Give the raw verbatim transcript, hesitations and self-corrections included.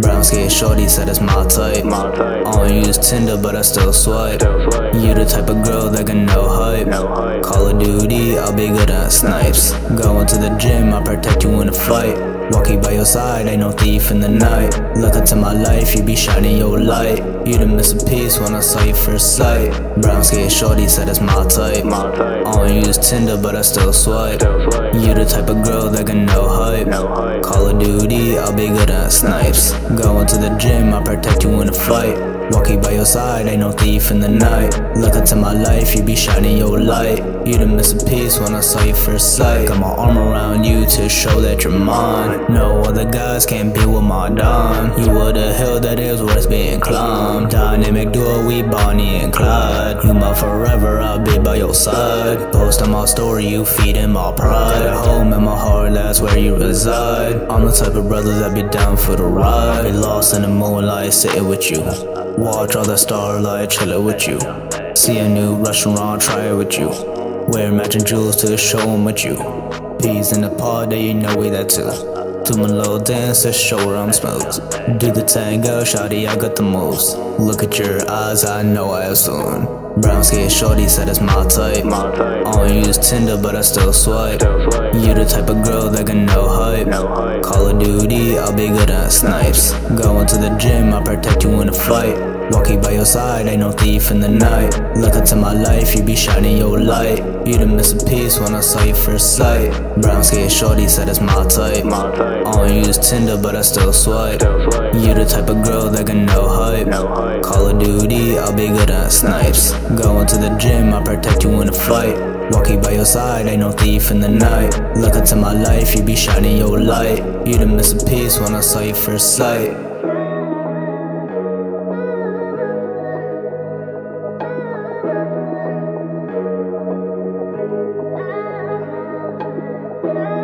Brown skin shorty said it's my type. my type I don't use Tinder but I still swipe, still swipe. You the type of girl that can no hype. no hype Call of Duty, I'll be good at snipes. Going to the gym, I'll protect you in a fight. Walking by your side, ain't no thief in the night. Look into my life, you be shining your light. You done miss a piece when I saw you first sight. Brown skin shorty said it's my type. my type I don't use Tinder but I still swipe, still swipe. You the type of girl that can no hype. no hype Call of Duty, I'll be good at snipes. Going to the gym, I'll protect you in a fight. Walking by your side, ain't no thief in the night. Look into my life, you be shining your light. You done miss a piece when I saw you first sight. Got my arm around you to show that you're mine. No other guys can't be with my dime. You were the hill that is worth being climbed. Dynamic duo, we Bonnie and Clyde. You my forever, I'll be by your side. Post on my story, you feeding my pride. Home in my heart, that's where you reside. I'm the type of brother that be down for the ride. Be lost in the moonlight, sitting with you. Watch all the starlight, chillin' with you. See a new restaurant, try it with you. Wear matching jewels to show 'em with you. Peas in the pod, that you know we that too. Do my little dance to show her I'm smooth. Do the tango, shawty, I got the moves. Look at your eyes, I know I have soon. Brown skin shorty said it's my type. I don't use Tinder but I still swipe. You the type of girl that can no hype. Call of Duty, I'll be good at snipes. Going to the gym, I'll protect you in a fight. Walking by your side, ain't no thief in the night. Look into my life, you be shining your light. You done miss a piece when I saw you first sight. Brown skin shorty said it's my type. I don't use Tinder but I still swipe. You the type of girl that can no hype. Call of Duty, I'll be good at snipes. Going to the gym, I'll protect you in a fight. Walking by your side, ain't no thief in the night. Look into my life, you be shining your light. You done miss a piece when I saw you first sight. Bye.